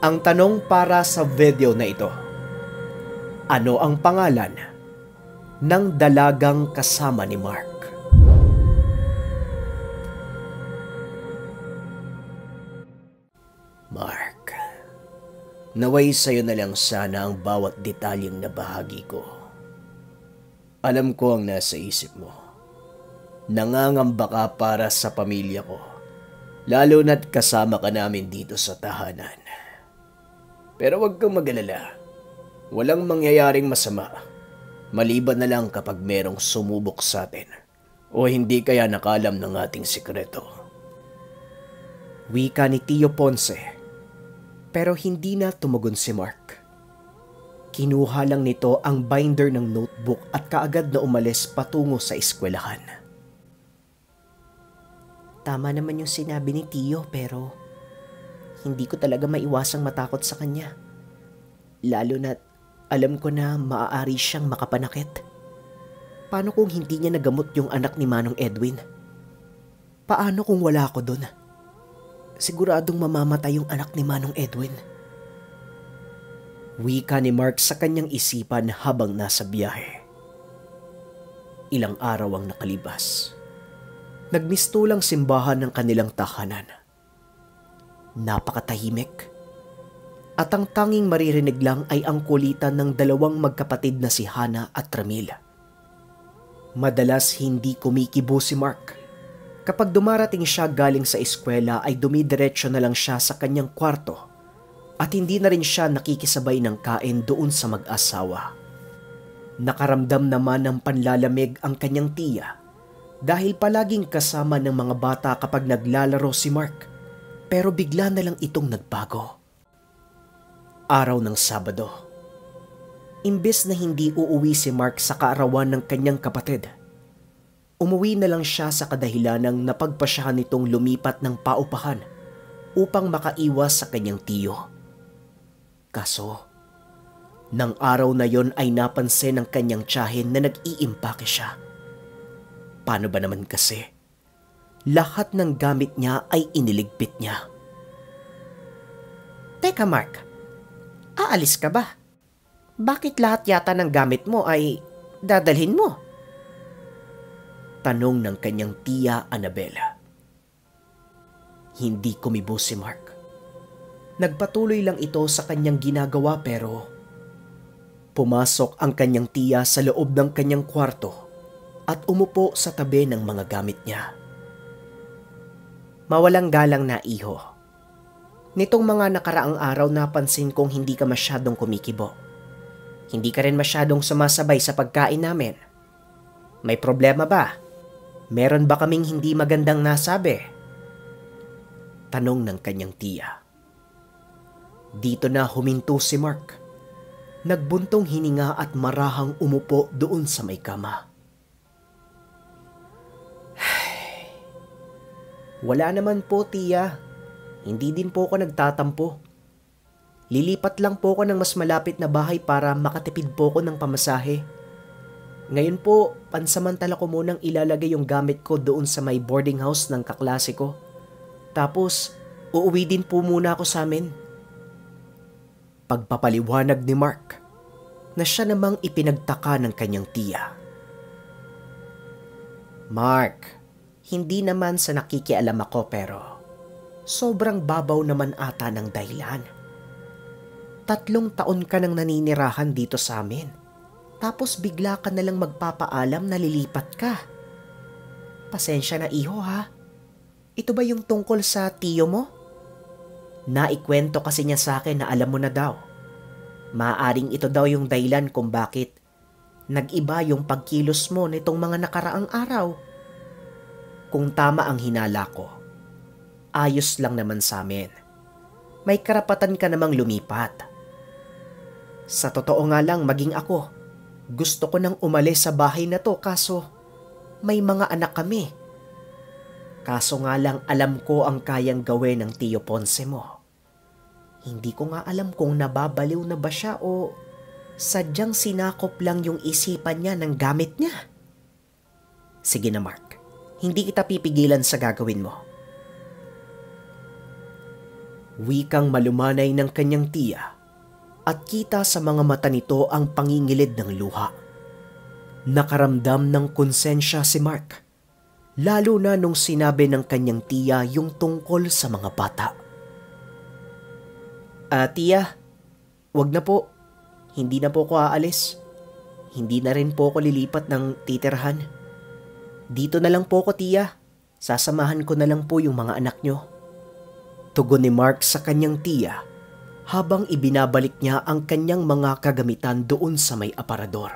Ang tanong para sa video na ito, ano ang pangalan ng dalagang kasama ni Mark? Mark, naway sa'yo na lang sana ang bawat detalyeng nabahagi ko. Alam ko ang nasa isip mo. Nangangamba ka para sa pamilya ko, lalo na't kasama ka namin dito sa tahanan. Pero huwag kang mag-alala, walang mangyayaring masama, maliban na lang kapag merong sumubok sa atin o hindi kaya nakalam ng ating sikreto. Wika ni Tio Ponce, pero hindi na tumugon si Mark. Kinuha lang nito ang binder ng notebook at kaagad na umalis patungo sa eskwelahan. Tama naman yung sinabi ni Tio, pero hindi ko talaga maiwasang matakot sa kanya. Lalo na alam ko na maaari siyang makapanakit. Paano kung hindi niya nagamot yung anak ni Manong Edwin? Paano kung wala ako doon? Siguradong mamamatay yung anak ni Manong Edwin. Wika ni Mark sa kanyang isipan habang nasa biyahe. Ilang araw ang nakalipas. Nagmistulang simbahan ng kanilang tahanan. Napakatahimik. At ang tanging maririnig lang ay ang kulitan ng dalawang magkapatid na si Hana at Ramil. Madalas hindi kumikibo si Mark. Kapag dumarating siya galing sa eskwela ay dumidiretso na lang siya sa kanyang kwarto at hindi na rin siya nakikisabay ng kain doon sa mag-asawa. Nakaramdam naman ng panlalamig ang kanyang tiya dahil palaging kasama ng mga bata kapag naglalaro si Mark. Pero bigla na lang itong nagbago. Araw ng Sabado. Imbes na hindi uuwi si Mark sa kaarawan ng kanyang kapatid, umuwi na lang siya sa kadahilanang napagpasyahan nitong lumipat ng paupahan upang makaiwas sa kanyang tiyo. Kaso, nang araw na yon ay napansin ng kanyang tiyahin na nag-iimpake siya. Paano ba naman kasi? Lahat ng gamit niya ay iniligpit niya. Teka Mark, aalis ka ba? Bakit lahat yata ng gamit mo ay dadalhin mo? Tanong ng kanyang tiya Annabella. Hindi kumibo si Mark. Nagpatuloy lang ito sa kanyang ginagawa pero pumasok ang kanyang tiya sa loob ng kanyang kwarto at umupo sa tabi ng mga gamit niya. Mawalang galang na iho. Nitong mga nakaraang araw napansin kong hindi ka masyadong kumikibo. Hindi ka rin masyadong sumasabay sa pagkain namin. May problema ba? Meron ba kaming hindi magandang nasabi? Tanong ng kanyang tiya. Dito na huminto si Mark. Nagbuntong hininga at marahang umupo doon sa may kama. Wala naman po, tiya. Hindi din po ako nagtatampo. Lilipat lang po ako ng mas malapit na bahay para makatipid po ako ng pamasahe. Ngayon po, pansamantala ko munang ilalagay yung gamit ko doon sa may boarding house ng kaklase ko. Tapos, uuwi din po muna ako sa amin. Pagpapaliwanag ni Mark na siya namang ipinagtaka ng kanyang tiya. Mark, hindi naman sa nakikialam ako pero sobrang babaw naman ata ng dahilan. 3 taon ka nang naninirahan dito sa amin. Tapos bigla ka nalang magpapaalam na lilipat ka. Pasensya na iho ha. Ito ba yung tungkol sa tiyo mo? Naikwento kasi niya sa akin na alam mo na daw. Maaring ito daw yung dahilan kung bakit nag-iba yung pagkilos mo nitong mga nakaraang araw. Kung tama ang hinala ko, ayos lang naman sa amin. May karapatan ka namang lumipat. Sa totoo nga lang maging ako, gusto ko nang umalis sa bahay na to kaso may mga anak kami. Kaso nga lang alam ko ang kayang gawin ng Tio Ponce mo. Hindi ko nga alam kung nababaliw na ba siya o sadyang sinakop lang yung isipan niya ng gamit niya. Sige na Mark. Hindi kita pipigilan sa gagawin mo. Wikang malumanay ng kanyang tiya at kita sa mga mata nito ang pangingilid ng luha. Nakaramdam ng konsensya si Mark, lalo na nung sinabi ng kanyang tiya yung tungkol sa mga bata. Tiya, wag na po. Hindi na po ko aalis. Hindi na rin po ko lilipat ng titerhan. Dito na lang po ko, tiya. Sasamahan ko na lang po yung mga anak nyo. Tugon ni Mark sa kanyang tiya habang ibinabalik niya ang kanyang mga kagamitan doon sa may aparador.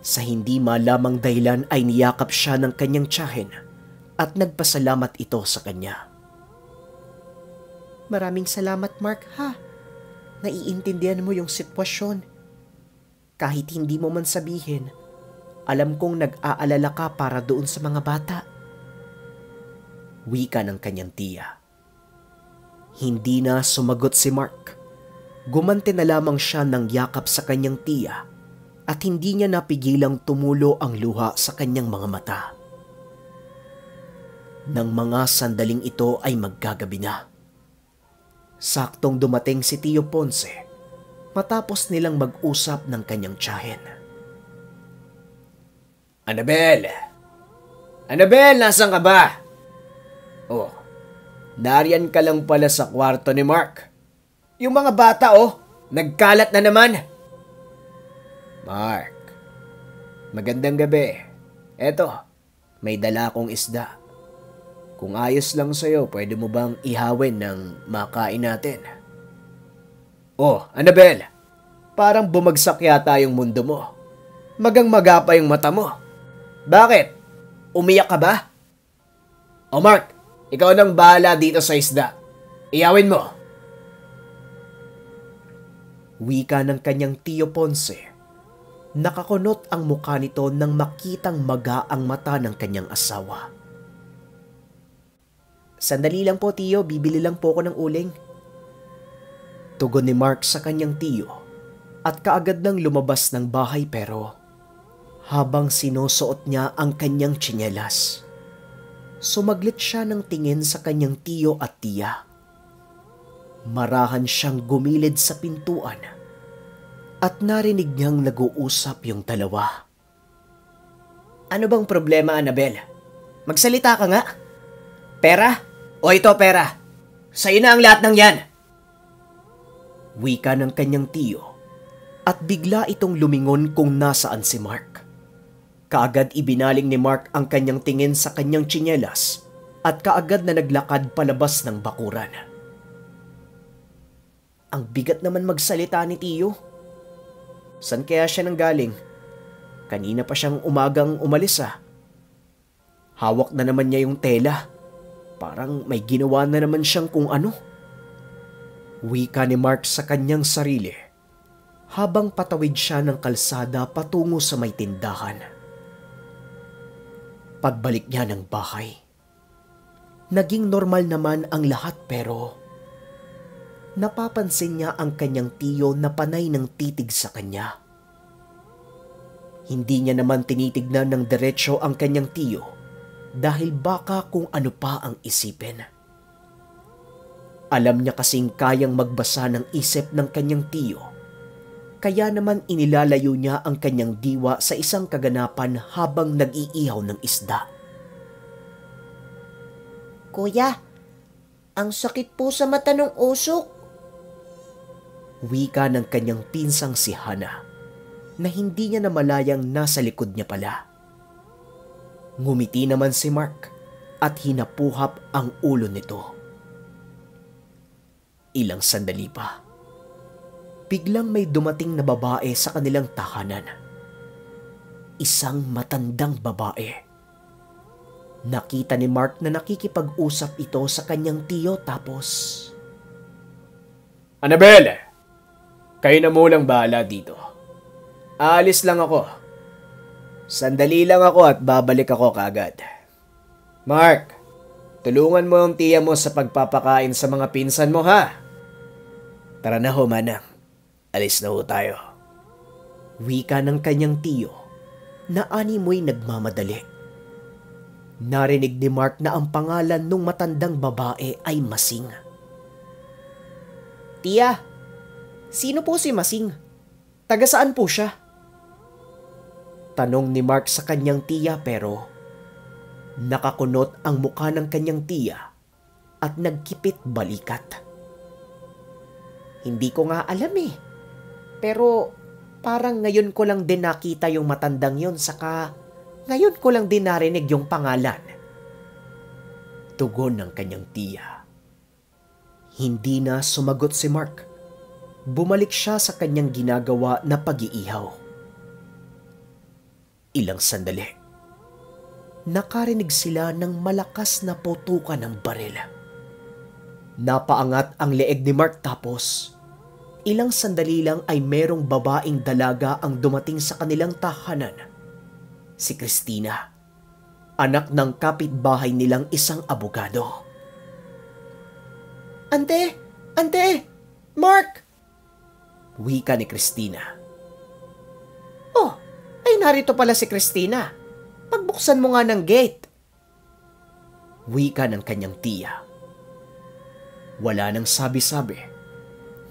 Sa hindi malamang dahilan ay niyakap siya ng kanyang tiyahin at nagpasalamat ito sa kanya. Maraming salamat, Mark, ha? Naiintindihan mo yung sitwasyon. Kahit hindi mo man sabihin, alam kong nag-aalala ka para doon sa mga bata. Wika ng kanyang tiya. Hindi na sumagot si Mark. Gumante na lamang siya ng yakap sa kanyang tiya at hindi niya napigilang tumulo ang luha sa kanyang mga mata. Nang mga sandaling ito ay maggagabi na. Saktong dumating si Tio Ponce matapos nilang mag-usap ng kanyang tiyahin. Annabel! Annabel, nasan ka ba? Oh, nariyan ka lang pala sa kwarto ni Mark. Yung mga bata, nagkalat na naman. Mark, magandang gabi. Eto, may dala akong isda. Kung ayos lang sa'yo, pwede mo bang ihawin ng makain natin? Annabel, parang bumagsak yata yung mundo mo. Magang-maga pa yung mata mo. Bakit? Umiyak ka ba? Mark, ikaw nang bahala dito sa isda. Ihawin mo. Wika ng kanyang Tio Ponce. Nakakunot ang mukha nito nang makitang maga ang mata ng kanyang asawa. Sandali lang po, Tiyo, bibili lang po ko ng uling. Tugon ni Mark sa kanyang tiyo at kaagad nang lumabas ng bahay, pero habang sinusuot niya ang kanyang tsinelas, sumaglit siya ng tingin sa kanyang tiyo at tiya. Marahan siyang gumilid sa pintuan at narinig niyang nag-uusap yung dalawa. Ano bang problema, Annabel? Magsalita ka nga. Pera? O ito pera? Sa'yo na ang lahat ng yan. Wika ng kanyang tiyo at bigla itong lumingon kung nasaan si Mark. Kaagad ibinaling ni Mark ang kanyang tingin sa kanyang tsinelas at kaagad na naglakad palabas ng bakuran. Ang bigat naman magsalita ni Tiyo. San kaya siya nanggaling? Kanina pa siyang umagang umalis, ah. Hawak na naman niya yung tela. Parang may ginawa na naman siyang kung ano. Wika ni Mark sa kanyang sarili habang patawid siya ng kalsada patungo sa may tindahan. Pagbalik niya ng bahay, naging normal naman ang lahat, pero napapansin niya ang kanyang tiyo na panay ng titig sa kanya. Hindi niya naman tinitignan ng diretso ang kanyang tiyo dahil baka kung ano pa ang isipin. Alam niya kasing kayang magbasa ng isip ng kanyang tiyo, kaya naman inilalayo niya ang kanyang diwa sa isang kaganapan habang nag-iihaw ng isda. Kuya, ang sakit po sa mata ng usok. Wika ng kanyang pinsang si Hana na hindi niya namalayang nasa likod niya pala. Ngumiti naman si Mark at hinapuhap ang ulo nito. Ilang sandali pa, biglang may dumating na babae sa kanilang tahanan. Isang matandang babae. Nakita ni Mark na nakikipag-usap ito sa kanyang tiyo, tapos Annabel! Kayo na mulang bahala dito. Aalis lang ako. Sandali lang ako at babalik ako kaagad. Mark, tulungan mo ang tiya mo sa pagpapakain sa mga pinsan mo, ha? Tara na ho, manang. Alis na ho tayo. Wika ng kanyang tiyo na animoy nagmamadali. Narinig ni Mark na ang pangalan ng matandang babae ay Masing. Tiya, sino po si Masing? Taga saan po siya? Tanong ni Mark sa kanyang tiya, pero nakakunot ang mukha ng kanyang tiya at nagkipit balikat. Hindi ko nga alam eh. Pero parang ngayon ko lang din nakita yung matandang yon, saka ngayon ko lang din narinig yung pangalan. Tugon ng kanyang tiya. Hindi na sumagot si Mark. Bumalik siya sa kanyang ginagawa na pag-iihaw. Ilang sandali, nakarinig sila ng malakas na putukan ng baril. Napaangat ang leeg ni Mark, tapos ilang sandali lang ay merong babaeng dalaga ang dumating sa kanilang tahanan. Si Christina, anak ng kapitbahay nilang isang abogado. Ante! Ante! Mark! Wika ni Christina. Oh! Ay, narito pala si Christina. Pagbuksan mo nga ng gate. Wika ng kanyang tiya. Wala nang sabi-sabi.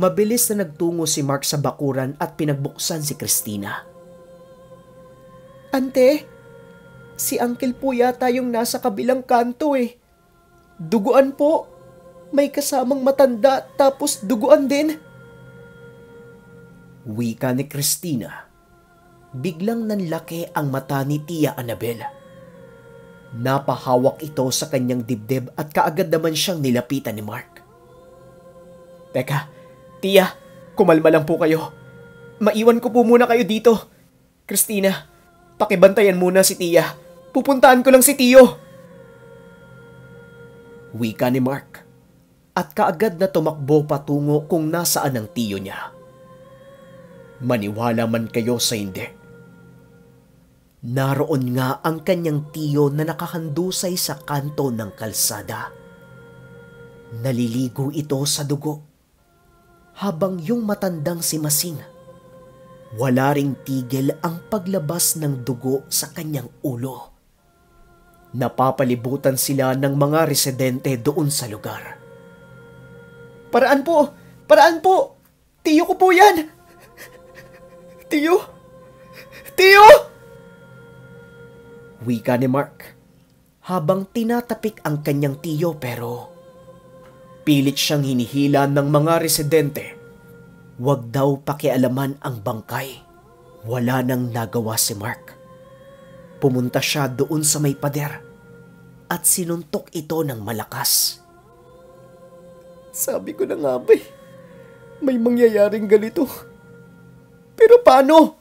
Mabilis na nagtungo si Mark sa bakuran at pinagbuksan si Christina. Ante, si Uncle po yata yung nasa kabilang kanto eh. Duguan po. May kasamang matanda tapos duguan din. Wika ni Christina. Biglang nanlaki ang mata ni Tia Annabel. Napahawak ito sa kanyang dibdib at kaagad naman siyang nilapitan ni Mark. Teka, Tia, kumalma lang po kayo. Maiwan ko po muna kayo dito. Christina, pakibantayan muna si Tia. Pupuntaan ko lang si Tio. Wika ni Mark. At kaagad na tumakbo patungo kung nasaan ang tiyo niya. Maniwala man kayo sa hindi, naroon nga ang kanyang tiyo na nakahandusay sa kanto ng kalsada. Naliligo ito sa dugo, habang yung matandang si Masing, wala ring tigil ang paglabas ng dugo sa kanyang ulo. Napapalibutan sila ng mga residente doon sa lugar. Paraan po! Paraan po! Tiyo ko po yan! Tiyo! Tiyo! Wika ni Mark habang tinatapik ang kanyang tiyo, pero pilit siyang hinihila ng mga residente. Huwag daw pakialaman ang bangkay. Wala nang nagawa si Mark. Pumunta siya doon sa may pader at sinuntok ito ng malakas. Sabi ko na nga ba, may mangyayaring ganito. Pero paano?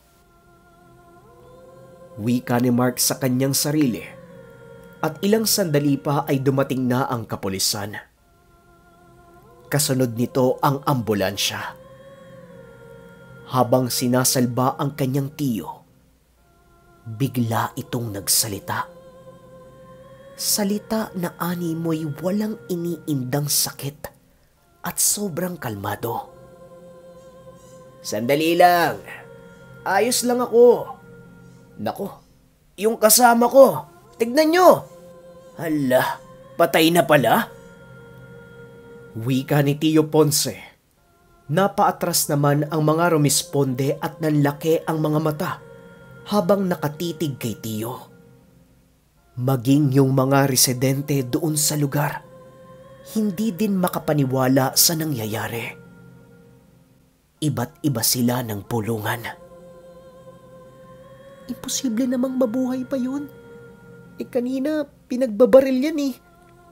Wika ni Mark sa kanyang sarili, at ilang sandali pa ay dumating na ang kapulisan. Kasunod nito ang ambulansya. Habang sinasalba ang kanyang tiyo, bigla itong nagsalita. Salita na ani mo'y walang iniindang sakit at sobrang kalmado. Sandali lang. Ayos lang ako. Nako, yung kasama ko. Tignan nyo. Hala, patay na pala? Wika ni Tio Ponce. Napaatras naman ang mga rumisponde at nanlaki ang mga mata habang nakatitig kay Tio. Maging yung mga residente doon sa lugar, hindi din makapaniwala sa nangyayari. Iba't iba sila ng pulungan. Imposible namang mabuhay pa yun. Eh kanina, pinagbabaril yan eh.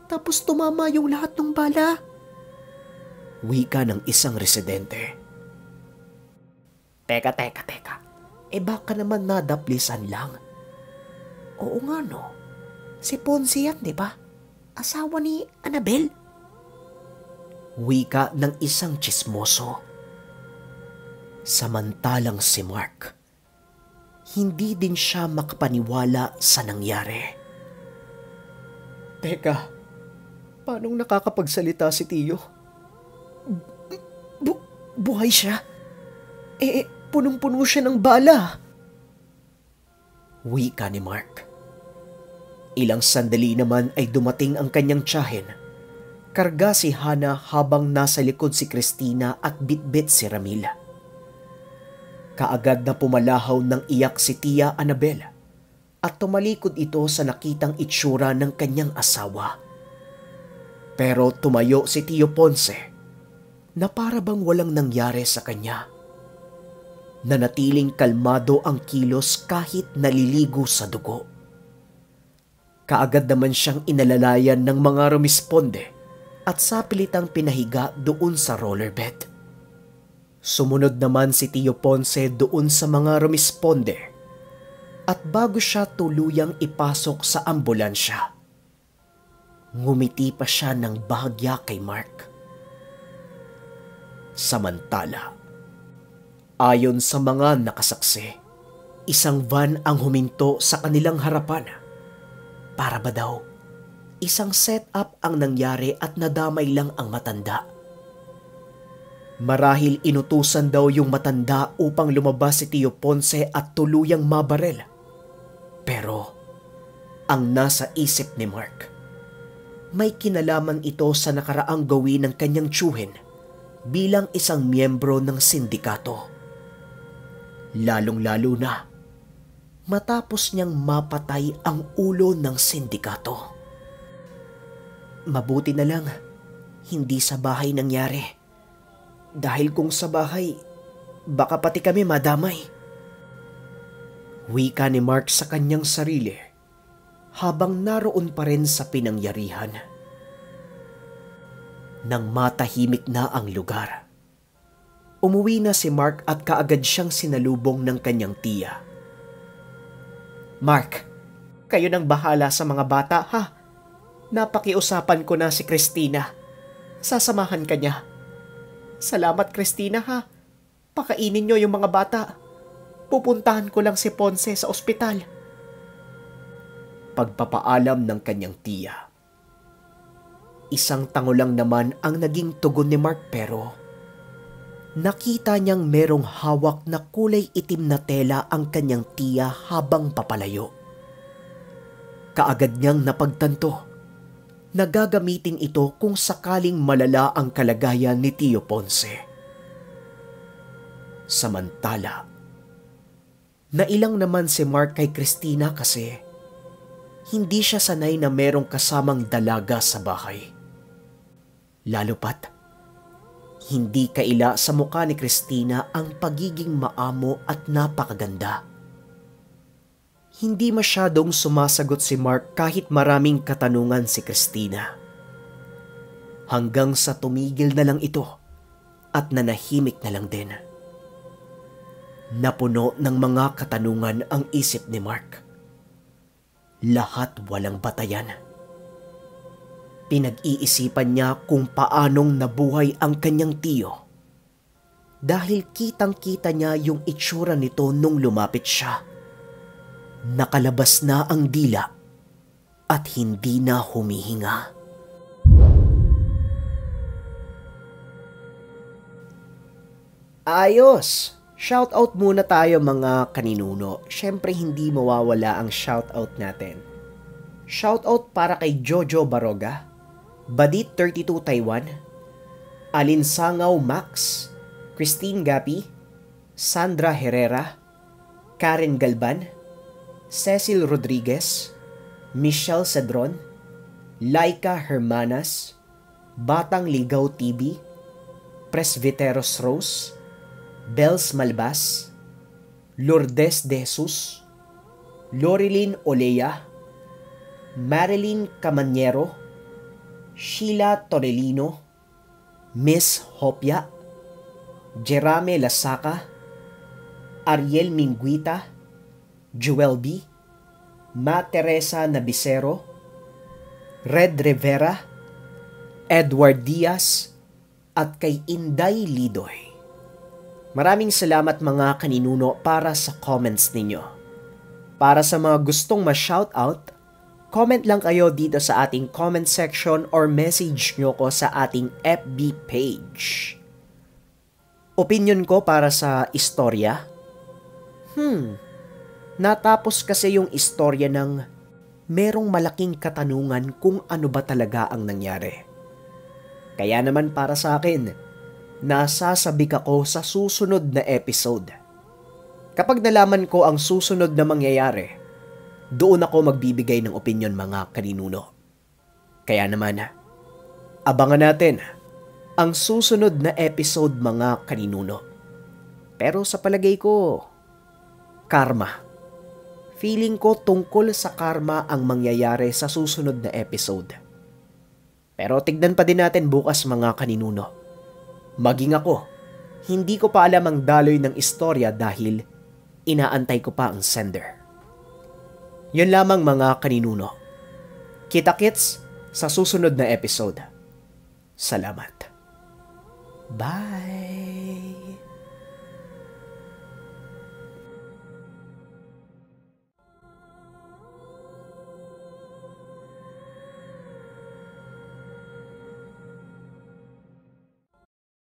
Tapos tumama yung lahat ng bala. Wika ng isang residente. Teka. Eh baka naman nadaplisan lang. Oo nga no. Si Ponce yan, di ba? Asawa ni Annabel. Wika ng isang chismoso. Samantalang si Mark, hindi din siya makapaniwala sa nangyari. Teka, paanong nakakapagsalita si Tio? Buhay siya? Eh, punong-puno siya ng bala. Wika ni Mark. Ilang sandali naman ay dumating ang kanyang tiyahin Karga si Hana habang nasa likod si Christina at bitbit si Ramil. Kaagad na pumalahaw ng iyak si Tia Annabel at tumalikod ito sa nakitang itsura ng kanyang asawa. Pero tumayo si Tio Ponce na para bang walang nangyari sa kanya. Nanatiling kalmado ang kilos kahit naliligo sa dugo. Kaagad naman siyang inalalayan ng mga rumisponde at sapilitang pinahiga doon sa rollerbed. Sumunod naman si Tio Ponce doon sa mga rumisponde at bago siya tuluyang ipasok sa ambulansya, ngumiti pa siya ng bahagya kay Mark. Samantala, ayon sa mga nakasaksi, isang van ang huminto sa kanilang harapan. Para ba daw, isang set-up ang nangyari at nadamay lang ang matanda. Marahil inutusan daw yung matanda upang lumabas si Tio Ponce at tuluyang mabarel. Pero, ang nasa isip ni Mark, may kinalaman ito sa nakaraang gawin ng kanyang tiyuhin bilang isang miyembro ng sindikato. Lalong-lalo na matapos niyang mapatay ang ulo ng sindikato. Mabuti na lang hindi sa bahay nangyari. Dahil kung sa bahay, baka pati kami madamay. Wika ni Mark sa kanyang sarili habang naroon pa rin sa pinangyarihan. Nang matahimik na ang lugar, umuwi na si Mark at kaagad siyang sinalubong ng kanyang tiya. Mark, kayo nang bahala sa mga bata, ha? Napakiusapan ko na si Christina. Sasamahan ka niya. Salamat, Christina, ha? Pakainin niyo yung mga bata. Pupuntahan ko lang si Ponce sa ospital. Pagpapaalam ng kanyang tiya. Isang tango lang naman ang naging tugon ni Mark pero nakita niyang merong hawak na kulay itim na tela ang kanyang tiya habang papalayo. Kaagad niyang napagtanto na gagamitin ito kung sakaling malala ang kalagayan ni Tio Ponce. Samantala, nailang naman si Mark kay Christina kasi hindi siya sanay na merong kasamang dalaga sa bahay. Lalo pat, hindi kaila sa mukha ni Christina ang pagiging maamo at napakaganda. Hindi masyadong sumasagot si Mark kahit maraming katanungan si Christina. Hanggang sa tumigil na lang ito at nanahimik na lang din. Napuno ng mga katanungan ang isip ni Mark. Lahat walang batayan. Pinag-iisipan niya kung paanong nabuhay ang kanyang tiyo dahil kitang-kita niya yung itsura nito nung lumapit siya. Nakalabas na ang dila at hindi na humihinga. Ayos! Shoutout muna tayo mga kaninuno. Siyempre hindi mawawala ang shoutout natin. Shoutout para kay Jojo Baroga, Badit 32 Taiwan, Alin Sangaw Max, Christine Gapi, Sandra Herrera, Karen Galban, Cecil Rodriguez, Michelle Cedron, Laika Hermanas, Batang Ligaw TV, Presviteros Rose, Bells Malbas, Lourdes De Jesus, Lorilyn Olea, Marilyn Camanyero, Sheila Torellino, Miss Hopia, Jerame Lasaca, Ariel Minguita, Joel B, Ma Teresa Nabisero, Red Rivera, Edward Diaz, at kay Inday Lidoy. Maraming salamat mga kaninuno para sa comments ninyo. Para sa mga gustong ma-shoutout, comment lang kayo dito sa ating comment section or message nyo ko sa ating FB page. Opinyon ko para sa istorya? Natapos kasi yung istorya ng merong malaking katanungan kung ano ba talaga ang nangyari. Kaya naman para sa akin, nasasabik ako sa susunod na episode. Kapag nalaman ko ang susunod na mangyayari, doon ako magbibigay ng opinyon mga kaninuno. Kaya naman, abangan natin ang susunod na episode mga kaninuno. Pero sa palagay ko, karma. Feeling ko tungkol sa karma ang mangyayari sa susunod na episode. Pero tignan pa din natin bukas mga kaninuno. Maging ako, hindi ko pa alam ang daloy ng istorya dahil inaantay ko pa ang sender. Yun lamang mga kaninuno. Kita-kits sa susunod na episode. Salamat. Bye!